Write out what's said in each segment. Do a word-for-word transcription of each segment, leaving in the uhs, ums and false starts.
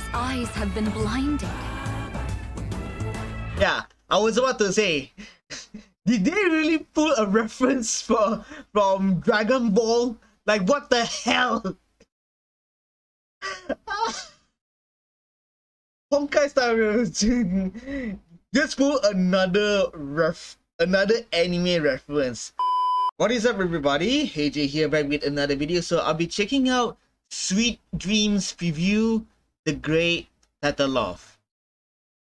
Talov's eyes have been blinded. Yeah, I was about to say, did they really pull a reference for from Dragon Ball? Like, what the hell? Honkai Star Rail just pull another ref, another anime reference. What is up, everybody? A J here, back with another video. So I'll be checking out Sweet Dreams Preview, The Great Tatalov.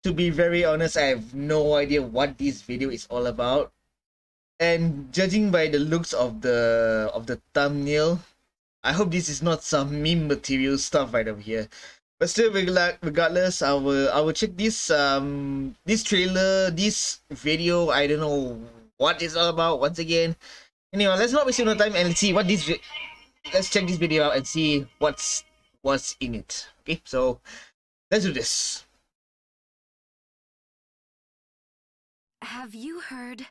To be very honest, I have no idea what this video is all about, and judging by the looks of the of the thumbnail, I hope this is not some meme material stuff right over here. But still, regardless, I will I will check this um this trailer, this video. I don't know what it's all about once again. Anyway, let's not waste no time and see what this. Let's check this video out and see what's what's in it. Okay, so let's do this. Have you heard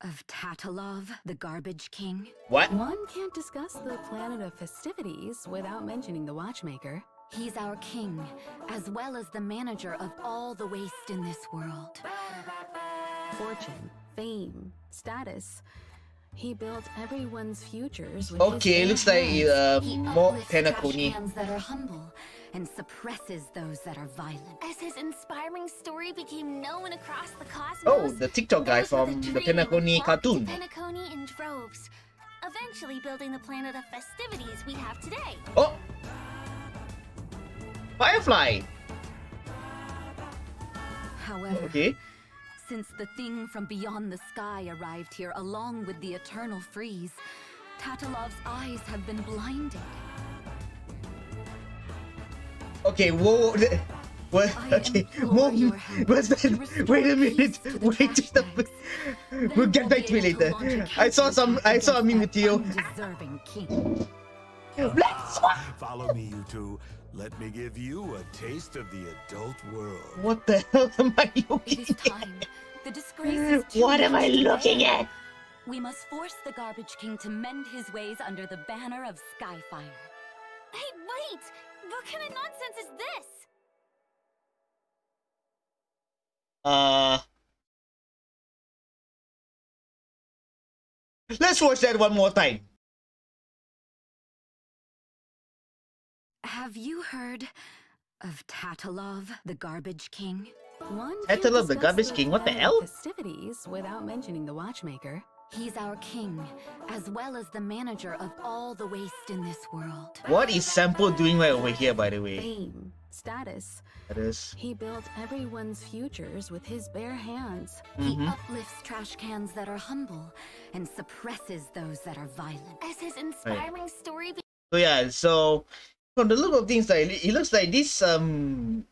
of Tatalov, the Garbage King? What? One can't discuss the planet of festivities without mentioning the Watchmaker. He's our king, as well as the manager of all the waste in this world. Fortune, fame, status. He built everyone's futures with okay, looks like uh, more Penacony. That are humble and suppresses those that are violent. As his inspiring story became known across the cosmos. Oh, the TikTok guy from the, the Penacony cartoon. Penacony in droves, eventually building the planet of festivities we have today. Oh. Firefly. However, okay. Since the thing from beyond the sky arrived here along with the eternal freeze, Tatalov's eyes have been blinded. Okay, whoa, what? Okay, whoa, what's that? Wait a minute, wait just a minute. We'll get back to it later. I saw some, I saw a meme with you. Black Swan! Follow me, you two. Let me give you a taste of the adult world. What the hell am I looking at? What am I looking at? We must force the Garbage King to mend his ways under the banner of Skyfire. Hey, wait! What kind of nonsense is this? Uh... Let's watch that one more time. Have you heard of Tatalov, the Garbage King? Tatalov, the Garbage King? What the hell? Festivities without mentioning the Watchmaker. He's our king, as well as the manager of all the waste in this world. What is Sampo doing right over here, by the way? Fame, status. Status. He built everyone's futures with his bare hands. Mm-hmm. He uplifts trash cans that are humble and suppresses those that are violent. As his inspiring right. story. So yeah, so. From the look of things, like, it looks like this um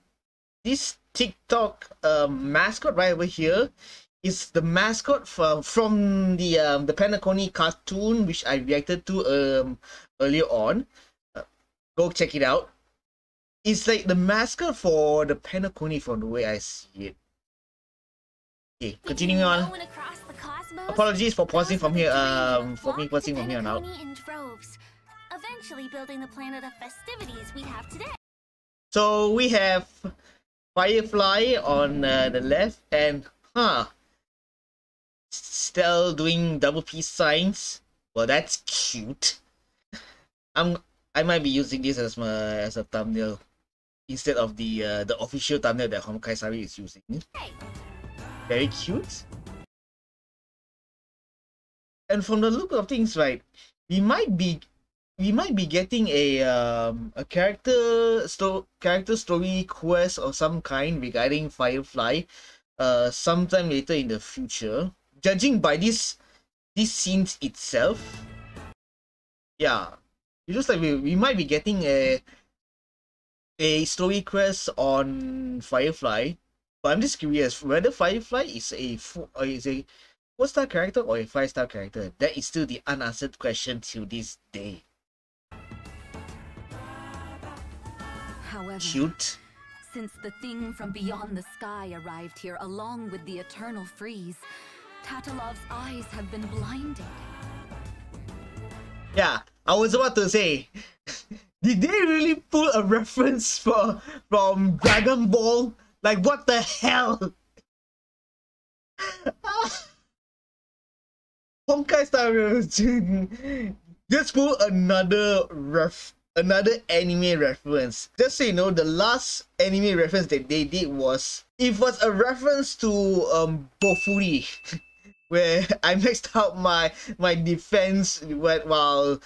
this TikTok um mascot right over here is the mascot from from the um the Penacony cartoon, which I reacted to um earlier on. Uh, go check it out. It's like the mascot for the Penacony from the way I see it. Okay, continuing on. Apologies for pausing from here. Um, for me pausing from here on out. Eventually building the planet of festivities we have today. So we have Firefly on uh, the left and huh still doing double peace signs. Well, that's cute. I'm I might be using this as my as a thumbnail instead of the uh, the official thumbnail that Honkai Star Rail is using. Hey. Very cute. And from the look of things, right, we might be We might be getting a um, a character sto character story quest of some kind regarding Firefly, uh, sometime later in the future. Judging by this these scenes itself, yeah, it looks like we we might be getting a a story quest on Firefly. But I'm just curious whether Firefly is a is a four star character or a five star character. That is still the unanswered question to this day. However, Shoot. since the thing from beyond the sky arrived here along with the eternal freeze, Tatalov's eyes have been blinded. Yeah, I was about to say, Did they really pull a reference for from Dragon Ball? Like, what the hell? Honkai Star Rail just pull another ref, another anime reference. Just so you know, the last anime reference that they did was it was a reference to um Bofuri, where I mixed up my my defense while.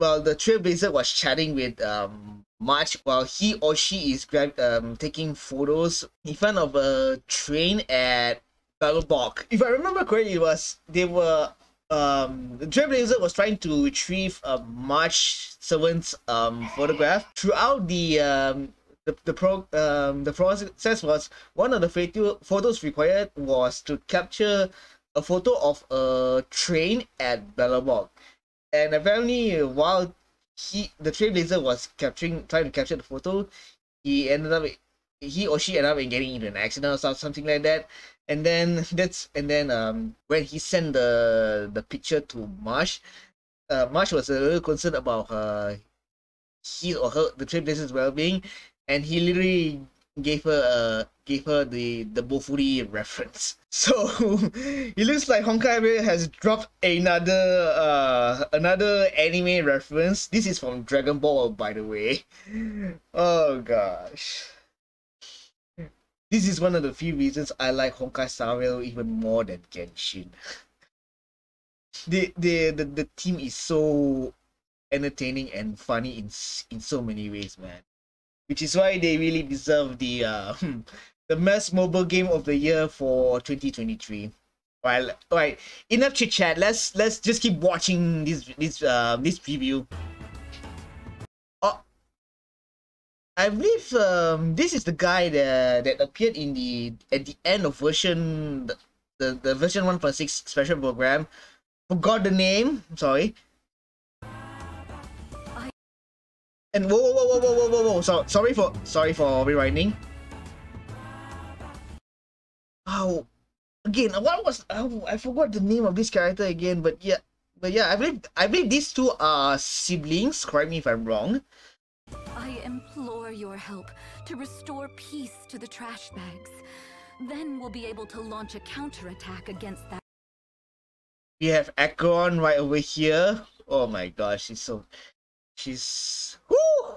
Well, the trailblazer was chatting with um March while he or she is grab um taking photos in front of a train at Belobog. If I remember correctly, it was they were um the trailblazer was trying to retrieve a March servant's um photograph. Throughout the um the the pro um the process was one of the fatal photos required was to capture a photo of a train at Belobog. And apparently, while he the trailblazer was capturing, trying to capture the photo, he ended up, he or she ended up getting into an accident or something like that. And then that's and then um when he sent the the picture to Marsh, uh, Marsh was a little concerned about her, his or her the trailblazer's well-being, and he literally gave her uh gave her the the Bofuri reference. So it looks like Honkai Rail has dropped another uh another anime reference. This is from Dragon Ball, by the way. Oh gosh, this is one of the few reasons I like Honkai Star Rail even more than Genshin. the, the the the team is so entertaining and funny in in so many ways, man. Which is why they really deserve the uh, the best mobile game of the year for twenty twenty-three. Well, all right, enough chit chat. Let's let's just keep watching this this uh, this preview. Oh, I believe um, this is the guy that that appeared in the at the end of version the the, the version one point six special program. Forgot the name. I'm sorry. And whoa, whoa, whoa, whoa, whoa, whoa, whoa! So, sorry for, sorry for rewinding. Oh, again, what was? Oh, I forgot the name of this character again. But yeah, but yeah, I believe, I believe these two are siblings. Correct me if I'm wrong. I implore your help to restore peace to the trash bags. Then we'll be able to launch a counterattack against that. We have Acheron right over here. Oh my gosh, she's so. She's whoo!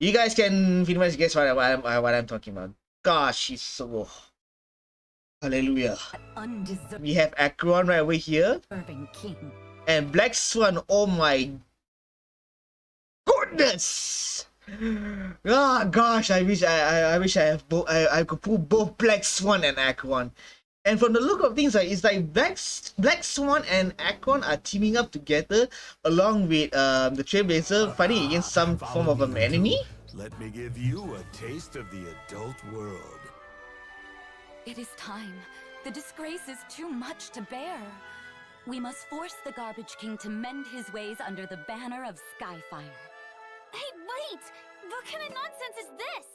You guys can pretty much guess what, I, what, I'm, what I'm talking about. Gosh, she's so oh. Hallelujah. We have Acheron right over here, and Black Swan. Oh my goodness! Ah, oh, gosh, I wish I, I, I wish I have both. I, I could pull both Black Swan and Acheron. And from the look of things, it's like Black, Black Swan and Acheron are teaming up together along with um, the Trailblazer, fighting against some form of an enemy. Let me give you a taste of the adult world. It is time. The disgrace is too much to bear. We must force the Garbage King to mend his ways under the banner of Skyfire. Hey, wait! What kind of nonsense is this?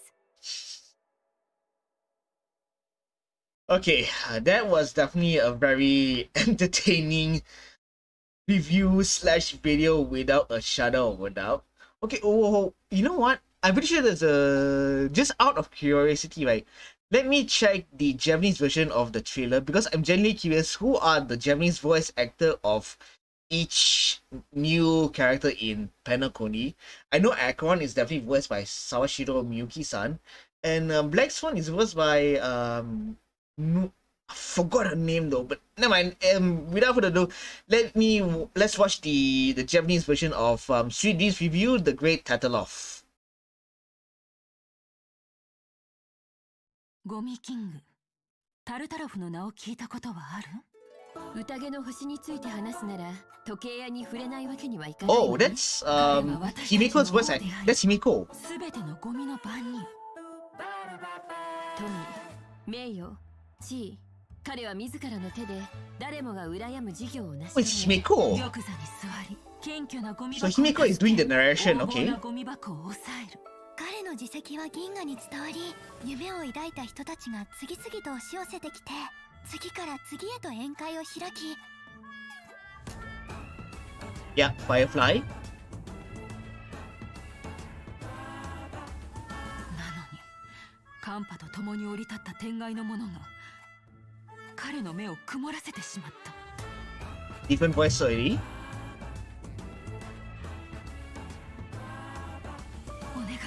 Okay, that was definitely a very entertaining review slash video without a shadow of a doubt. Okay, oh, you know what? I'm pretty sure there's a... Just out of curiosity, right? Let me check the Japanese version of the trailer because I'm genuinely curious who are the Japanese voice actor of each new character in Penacony. I know Acheron is definitely voiced by Sawashiro Miyuki-san, and um, Black Swan is voiced by... Um, No, I forgot her name though, but never mind. Um, without further ado, let me let's watch the the Japanese version of um three D's review, The Great Tatalov. Gomi King, Tatalov no nao kiita koto wa aru? Utage no hoshi ni tsuite hanasu nara, tokei ya ni furenai wake ni wa ikanai. Oh, that's um Himeko's voice. That's Himeko. Subete no gomi no ban ni. Tomi, meiyo. Oh, it's Himeko. So Himeko is doing the narration, okay. Yeah, Firefly. 寒波と共に降り立った天外のものが彼の目を曇らせてしまった。 Different voice already? お願い、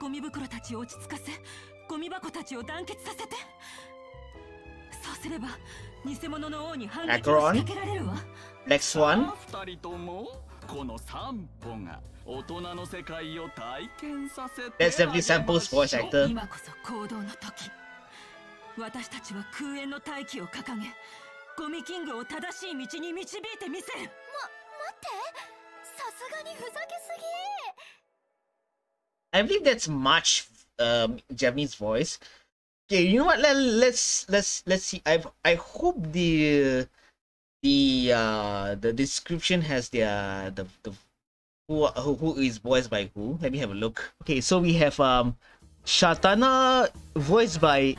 ゴミ袋たちを落ち着かせ、ゴミ箱たちを団結させて。そうすれば偽物の王に反撃を仕掛けられるわ。 Black Swan? That's definitely Sampo's voice actor. I believe that's March um, Japanese voice. Okay, you know what? Let, let's let's let's see. I I hope the. The uh the description has the uh, the the who, who who is voiced by who. Let me have a look. Okay, so we have um Shatana voiced by,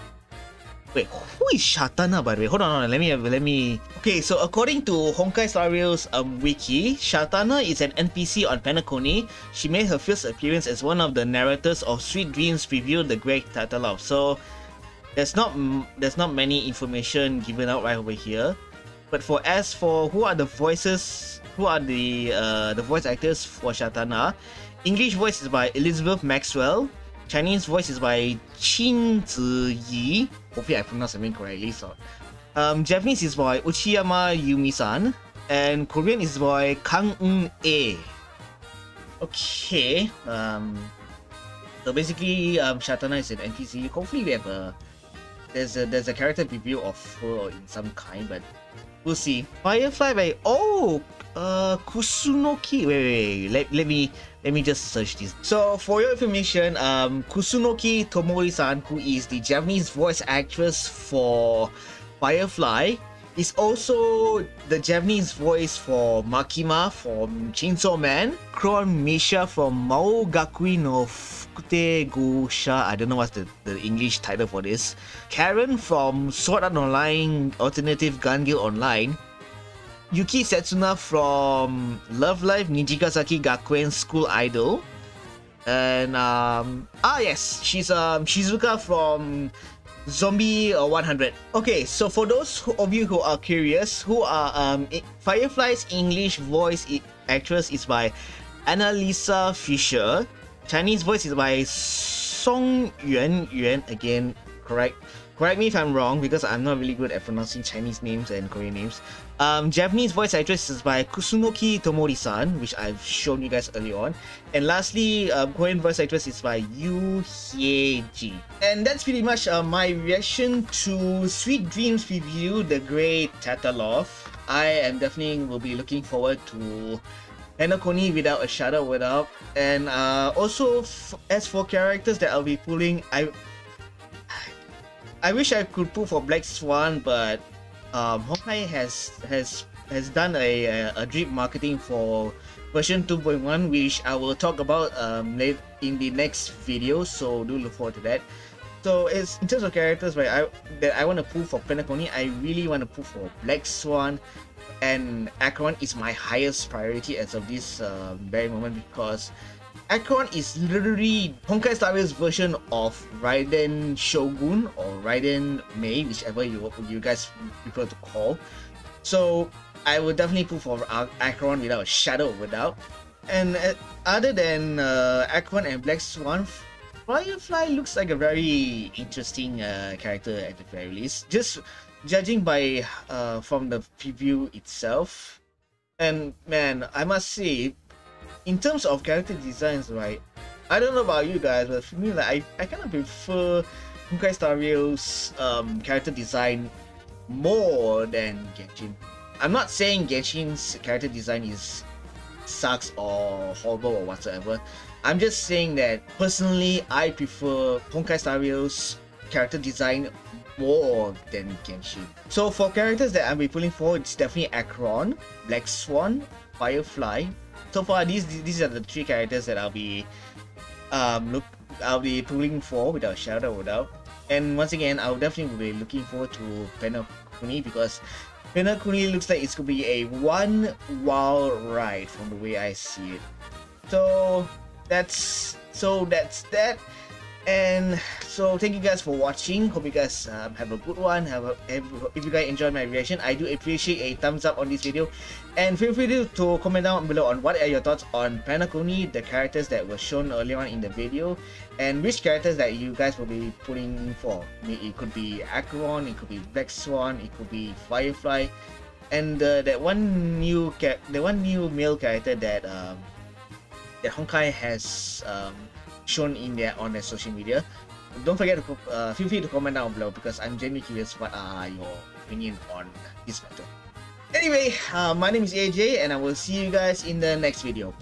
wait, who is Shatana, by the way? Hold on, hold on. Let me have, let me okay, so according to Honkai Star Rail's um wiki, Shatana is an N P C on Penacony. She made her first appearance as one of the narrators of Sweet Dreams revealed the Great Tatalov. So there's not there's not many information given out right over here. But for as for who are the voices, who are the uh, the voice actors for Shatana, English voice is by Elizabeth Maxwell, Chinese voice is by Qin Ziyi. Hopefully I pronounced the name correctly. So, um, Japanese is by Uchiyama Yumi-san, and Korean is by Kang Eun A. Okay, um, so basically, um, Shatana is an N P C. Hopefully we have a there's a there's a character review of her in some kind, but. We'll see. Firefly by oh uh Kusunoki. Wait, wait, wait. Let, let me let me just search this. So for your information, um Kusunoki Tomori-san, who is the Japanese voice actress for Firefly, is also the Japanese voice for Makima from Chainsaw Man, Kron Misha from Mao Gakui no Fukute Gusha. I don't know what's the, the English title for this. Karen from Sword Art Online Alternative Gun Guild Online, Yuki Setsuna from Love Life Nijikasaki Gakuen School Idol, and um ah yes, she's um Shizuka from Zombie one hundred. Okay, so for those who, of you who are curious, who are um Firefly's English voice actress is by Anna-Lisa Fisher. Chinese voice is by Song Yuan Yuan. Again, correct correct me if I'm wrong, because I'm not really good at pronouncing Chinese names and Korean names. Um, Japanese voice actress is by Kusunoki Tomori-san, which I've shown you guys early on. And lastly, um, Korean voice actress is by Yu Hye Ji. And that's pretty much uh, my reaction to Sweet Dreams Review, The Great Tatalov. I am definitely will be looking forward to Penacony without a shadow without. And uh, also, f as for characters that I'll be pulling, I, I wish I could pull for Black Swan, but um, Honkai has has has done a, a, a drip marketing for version two point one, which I will talk about um, late in the next video, so do look forward to that. So it's in terms of characters right, I, that I want to pull for Penacony, I really want to pull for Black Swan, and Acheron is my highest priority as of this uh, very moment, because Acheron is literally Honkai Star Rail's version of Raiden Shogun or Raiden Mei, whichever you you guys prefer to call. So I will definitely pull for Acheron without a shadow of a doubt. And uh, other than uh, Acheron and Black Swan, Firefly looks like a very interesting uh, character at the very least, just judging by uh, from the preview itself. And man, I must say, in terms of character designs, right, I don't know about you guys, but for me, like, I, I kind of prefer Honkai Star Rail's um, character design more than Genshin. I'm not saying Genshin's character design is sucks or horrible or whatsoever. I'm just saying that personally, I prefer Honkai Star Rail's character design more than Genshin. So for characters that I'm pulling for, it's definitely Acheron, Black Swan, Firefly. So far, these these are the three characters that I'll be um look I'll be pulling for without a shadow without. And once again, I'll definitely be looking forward to Penacony, because Penacony looks like it's gonna be a one wow ride from the way I see it. So that's so that's that. And so thank you guys for watching. Hope you guys um, have a good one. Have a, if you guys enjoyed my reaction, I do appreciate a thumbs up on this video. And feel free to, to comment down below on what are your thoughts on Penacony, the characters that were shown earlier on in the video, and which characters that you guys will be putting for. It could be Acheron, it could be Black Swan, it could be Firefly, and uh, that one new cat, the one new male character that um, that Honkai has. Um, shown in there on their social media. Don't forget to uh, feel free to comment down below, because I'm genuinely curious what are your opinion on this matter. Anyway, uh, my name is A J, and I will see you guys in the next video.